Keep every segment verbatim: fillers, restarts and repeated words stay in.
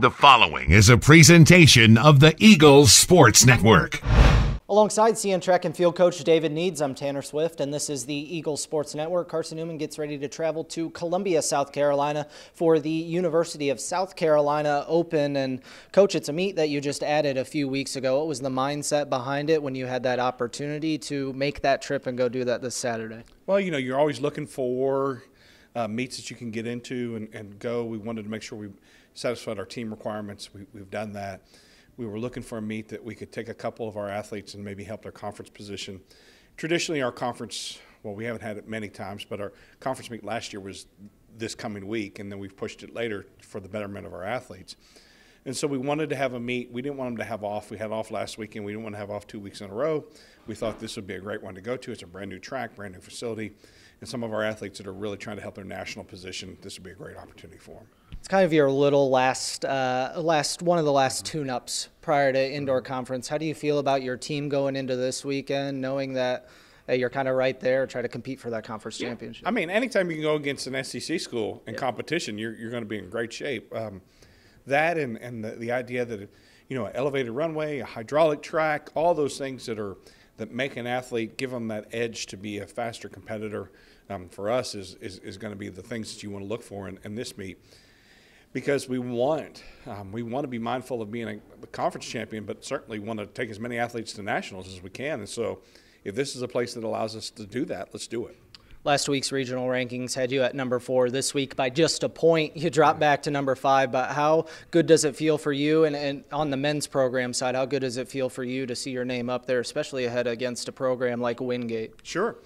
The following is a presentation of the Eagles Sports Network. Alongside C N Track and Field Coach David Needs, I'm Tanner Swift, and this is the Eagles Sports Network. Carson Newman gets ready to travel to Columbia, South Carolina for the University of South Carolina Open. And, Coach, it's a meet that you just added a few weeks ago. What was the mindset behind it when you had that opportunity to make that trip and go do that this Saturday? Well, you know, you're always looking for uh, meets that you can get into and, and go. We wanted to make sure we satisfied our team requirements. We, we've done that. We were looking for a meet that we could take a couple of our athletes and maybe help their conference position. Traditionally, our conference, well, we haven't had it many times, but our conference meet last year was this coming week, and then we've pushed it later for the betterment of our athletes. And so we wanted to have a meet. We didn't want them to have off. We had off last weekend. We didn't want to have off two weeks in a row. We thought this would be a great one to go to. It's a brand new track, brand new facility. And some of our athletes that are really trying to help their national position, this would be a great opportunity for them. It's kind of your little last, uh, last one of the last tune-ups prior to indoor conference. How do you feel about your team going into this weekend, knowing that uh, you're kind of right there, try to compete for that conference yeah. championship? I mean, anytime you can go against an S E C school in yeah. competition, you're, you're going to be in great shape. Um, that and, and the, the idea that, you know, an elevated runway, a hydraulic track, all those things that are that make an athlete, give them that edge to be a faster competitor um, for us is, is, is going to be the things that you want to look for in, in this meet. Because we want, um, we want to be mindful of being a, a conference champion, but certainly want to take as many athletes to nationals as we can. And so if this is a place that allows us to do that, let's do it. Last week's regional rankings had you at number four. This week, by just a point, you dropped back to number five. But how good does it feel for you? And, and on the men's program side, how good does it feel for you to see your name up there, especially ahead against a program like Wingate? Sure.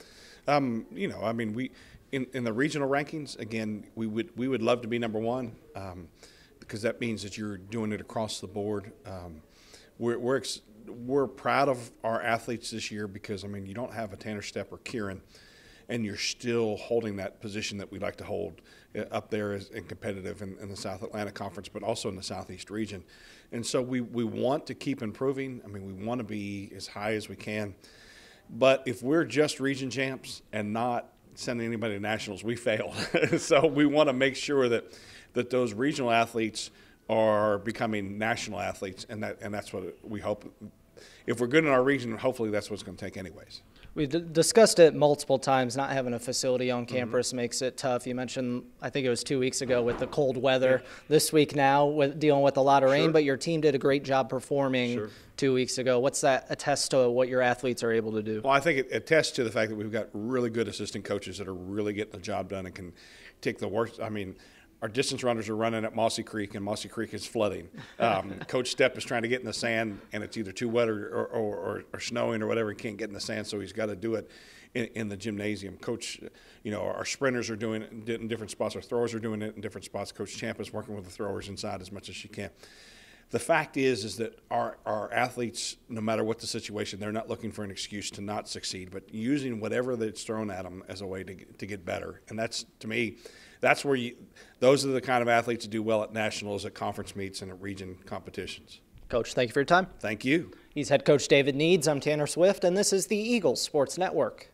Um, you know, I mean, we in, in the regional rankings, again, we would, we would love to be number one um, because that means that you're doing it across the board. Um, we're, we're, ex we're proud of our athletes this year because, I mean, you don't have a Tanner Stepper or Kieran, and you're still holding that position that we like to hold up there as in competitive in, in the South Atlantic Conference, but also in the Southeast region. And so we, we want to keep improving. I mean, we want to be as high as we can. But if we're just region champs and not sending anybody to nationals, we fail. So we want to make sure that, that those regional athletes are becoming national athletes, and, that, and that's what we hope. If we're good in our region, hopefully that's what it's going to take anyways. We've d discussed it multiple times. Not having a facility on campus mm-hmm. makes it tough. You mentioned, I think it was two weeks ago, with the cold weather. This week now, with dealing with a lot of rain, sure. but your team did a great job performing sure. two weeks ago. What's that attest to what your athletes are able to do? Well, I think it attests to the fact that we've got really good assistant coaches that are really getting the job done and can take the worst. I mean, our distance runners are running at Mossy Creek, and Mossy Creek is flooding. Um, Coach Stepp is trying to get in the sand, and it's either too wet or, or, or, or snowing or whatever. He can't get in the sand, so he's got to do it in, in the gymnasium. Coach, you know, our sprinters are doing it in different spots. Our throwers are doing it in different spots. Coach Champ is working with the throwers inside as much as she can. The fact is is that our, our athletes, no matter what the situation, they're not looking for an excuse to not succeed, but using whatever that's thrown at them as a way to, to get better. And that's, to me, that's where you – those are the kind of athletes that do well at nationals, at conference meets, and at region competitions. Coach, thank you for your time. Thank you. He's head coach David Needs. I'm Tanner Swift, and this is the Eagles Sports Network.